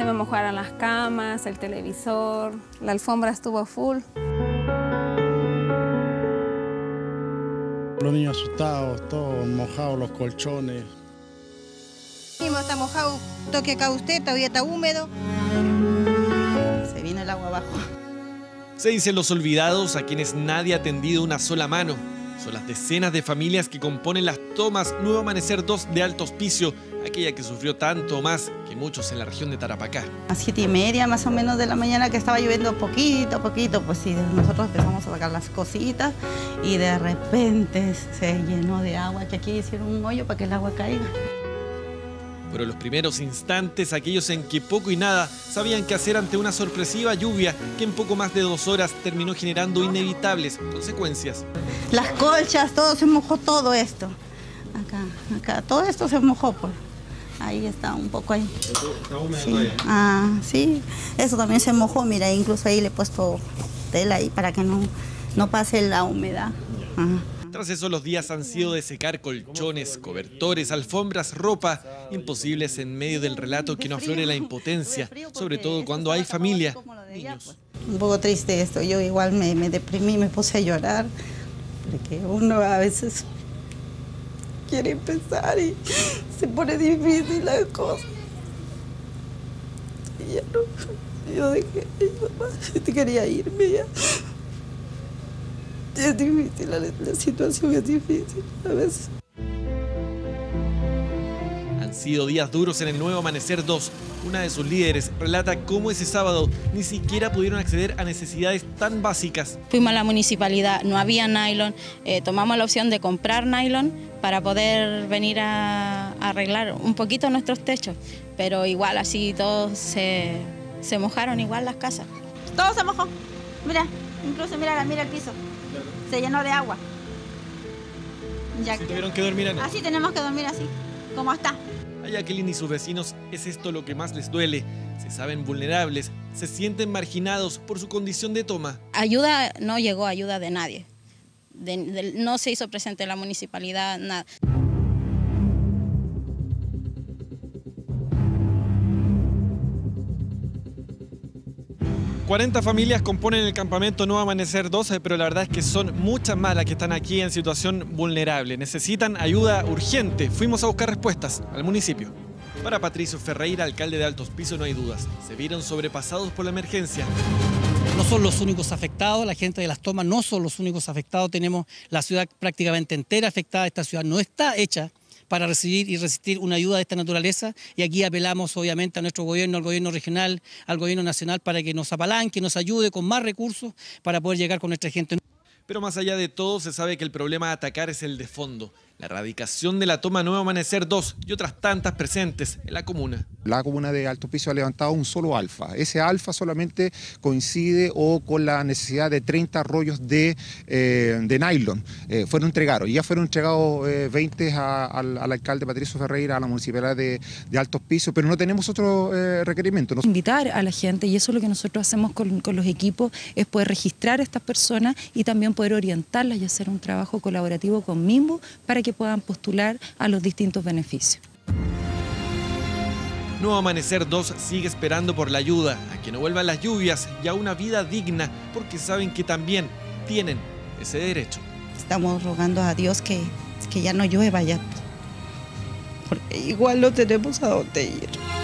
Se me mojaron las camas, el televisor, la alfombra estuvo full. Los niños asustados, todos mojados, los colchones. Está mojado, toque acá usted, todavía está húmedo. Se vino el agua abajo. Se dicen los olvidados a quienes nadie ha tendido una sola mano. Son las decenas de familias que componen las tomas Nuevo Amanecer 2 de Alto Hospicio, aquella que sufrió tanto más que muchos en la región de Tarapacá. A 7:30 más o menos de la mañana, que estaba lloviendo poquito a poquito, pues sí, nosotros empezamos a sacar las cositas y de repente se llenó de agua, que aquí hicieron un hoyo para que el agua caiga. Fueron los primeros instantes aquellos en que poco y nada sabían qué hacer ante una sorpresiva lluvia que en poco más de 2 horas terminó generando inevitables consecuencias. Las colchas, todo se mojó, todo esto. Acá, todo esto se mojó, pues. Ahí está, un poco ahí. Está húmedo todavía. Ah, sí. Eso también se mojó, mira, incluso ahí le he puesto tela ahí para que no pase la humedad. Ajá. Tras eso, los días han sido de secar colchones, cobertores, alfombras, ropa, imposibles en medio del relato que no aflore la impotencia, sobre todo cuando hay familia, niños. Un poco triste esto, yo igual me deprimí, me puse a llorar, porque uno a veces quiere empezar y se pone difícil las cosas. Y ya no, yo dejé, mamá, quería irme ya. Es difícil, la situación es difícil a veces. Han sido días duros en el Nuevo Amanecer 2. Una de sus líderes relata cómo ese sábado ni siquiera pudieron acceder a necesidades tan básicas. Fuimos a la municipalidad, no había nylon, tomamos la opción de comprar nylon para poder venir a arreglar un poquito nuestros techos, pero igual así todos se mojaron igual las casas. Todo se mojó, mira, incluso mira el piso. Se llenó de agua. ¿Tuvieron que dormir así? Así tenemos que dormir, así, como está. A Jacqueline y sus vecinos es esto lo que más les duele. Se saben vulnerables, se sienten marginados por su condición de toma. Ayuda, no llegó ayuda de nadie. No se hizo presente la municipalidad, nada. ...40 familias componen el campamento Nuevo Amanecer 2... ...pero la verdad es que son muchas más las que están aquí en situación vulnerable... ...necesitan ayuda urgente... ...fuimos a buscar respuestas al municipio. Para Patricio Ferreira, alcalde de Alto Hospicio, no hay dudas... ...se vieron sobrepasados por la emergencia. No son los únicos afectados, la gente de las tomas no son los únicos afectados... ...tenemos la ciudad prácticamente entera afectada, esta ciudad no está hecha... para recibir y resistir una ayuda de esta naturaleza, y aquí apelamos obviamente a nuestro gobierno, al gobierno regional, al gobierno nacional, para que nos apalanque, nos ayude con más recursos para poder llegar con nuestra gente. Pero más allá de todo, se sabe que el problema a atacar es el de fondo, la erradicación de la toma Nuevo Amanecer 2 y otras tantas presentes en la comuna. La comuna de Alto Hospicio ha levantado un solo alfa. Ese alfa solamente coincide con la necesidad de 30 rollos de nylon. Fueron entregados, y ya fueron entregados 20 al alcalde Patricio Ferreira, a la municipalidad de Alto Hospicio, pero no tenemos otro requerimiento. Invitar a la gente, y eso es lo que nosotros hacemos con los equipos, es poder registrar a estas personas y también poder orientarlas y hacer un trabajo colaborativo con MIMBO para que puedan postular a los distintos beneficios. Nuevo Amanecer 2 sigue esperando por la ayuda, a que no vuelvan las lluvias y a una vida digna, porque saben que también tienen ese derecho. Estamos rogando a Dios que ya no llueva ya, porque igual no tenemos a dónde ir.